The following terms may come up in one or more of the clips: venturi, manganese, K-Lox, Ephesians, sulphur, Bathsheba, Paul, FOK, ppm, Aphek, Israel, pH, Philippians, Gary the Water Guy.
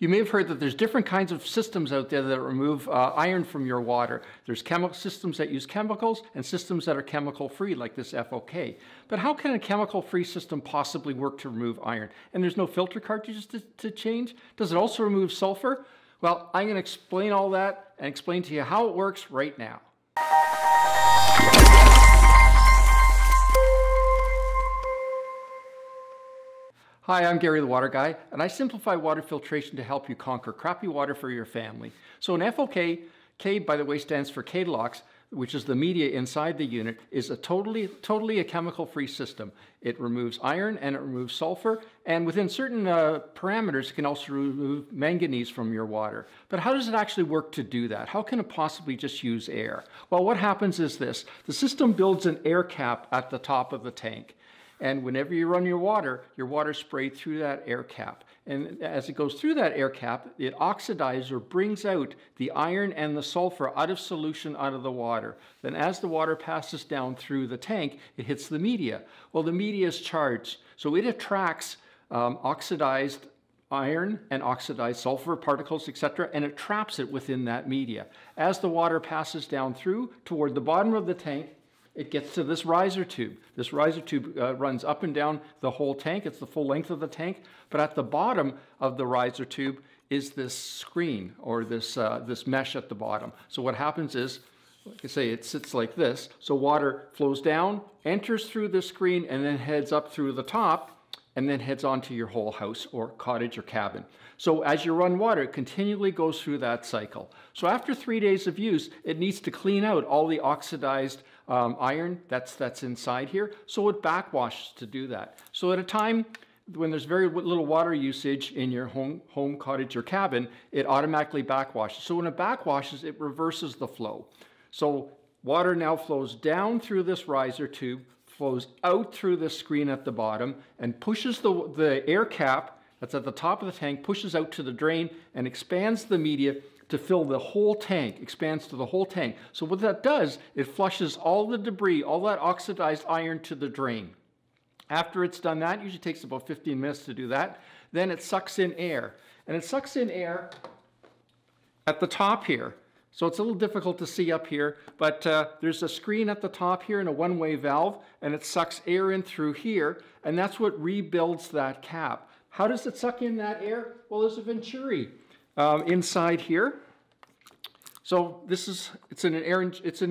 You may have heard that there's different kinds of systems out there that remove iron from your water. There's chemical systems that use chemicals and systems that are chemical free, like this FOK. But how can a chemical free system possibly work to remove iron? And there's no filter cartridges to change? Does it also remove sulfur? Well, I'm going to explain all that and explain to you how it works right now. Hi, I'm Gary the Water Guy, and I simplify water filtration to help you conquer crappy water for your family. So an FOK, K by the way stands for K-Lox, which is the media inside the unit, is a totally a chemical-free system. It removes iron and it removes sulfur, and within certain parameters it can also remove manganese from your water. But how does it actually work to do that? How can it possibly just use air? Well, what happens is this. The system builds an air cap at the top of the tank. And whenever you run your water is sprayed through that air cap. And as it goes through that air cap, it oxidizes or brings out the iron and the sulfur out of solution out of the water. Then as the water passes down through the tank, it hits the media. Well, the media is charged, so it attracts oxidized iron and oxidized sulfur particles, etc., and it traps it within that media. As the water passes down through toward the bottom of the tank, it gets to this riser tube. This riser tube runs up and down the whole tank. It's the full length of the tank. But at the bottom of the riser tube is this screen or this mesh at the bottom. So what happens is, like I say, it sits like this. So water flows down, enters through this screen, and then heads up through the top, and then heads on to your whole house or cottage or cabin. So as you run water, it continually goes through that cycle. So after 3 days of use, it needs to clean out all the oxidized iron that's inside here, so it backwashes to do that. So at a time when there's very little water usage in your home, cottage, or cabin, it automatically backwashes. So when it backwashes, it reverses the flow. So water now flows down through this riser tube, flows out through this screen at the bottom, and pushes the air cap that's at the top of the tank, pushes out to the drain and expands the media to fill the whole tank, expands to the whole tank. So what that does, it flushes all the debris, all that oxidized iron to the drain. After it's done that, usually takes about 15 minutes to do that, then it sucks in air. And it sucks in air at the top here. So it's a little difficult to see up here, but there's a screen at the top here and a one-way valve, and it sucks air in through here, and that's what rebuilds that cap. How does it suck in that air? Well, there's a venturi inside here. So this is, it's an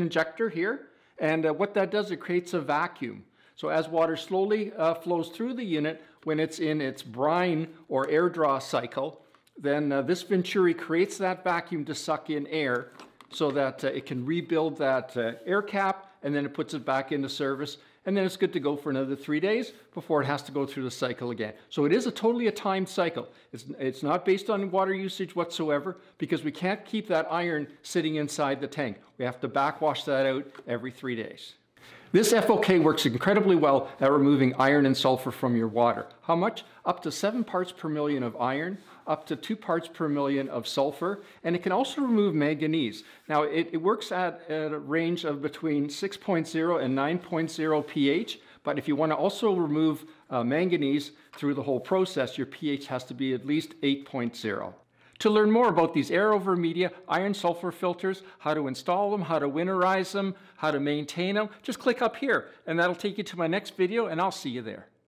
injector here, and what that does, it creates a vacuum. So as water slowly flows through the unit, when it's in its brine or air draw cycle, then this venturi creates that vacuum to suck in air so that it can rebuild that air cap, and then it puts it back into service, and then it's good to go for another 3 days before it has to go through the cycle again. So it is totally a timed cycle. It's not based on water usage whatsoever, because we can't keep that iron sitting inside the tank. We have to backwash that out every 3 days. This FOK works incredibly well at removing iron and sulfur from your water. How much? Up to 7 parts per million of iron, up to 2 parts per million of sulfur, and it can also remove manganese. Now, it works at a range of between 6.0 and 9.0 pH, but if you want to also remove manganese through the whole process, your pH has to be at least 8.0. To learn more about these air over media, iron sulfur filters, how to install them, how to winterize them, how to maintain them, just click up here, and that'll take you to my next video, and I'll see you there.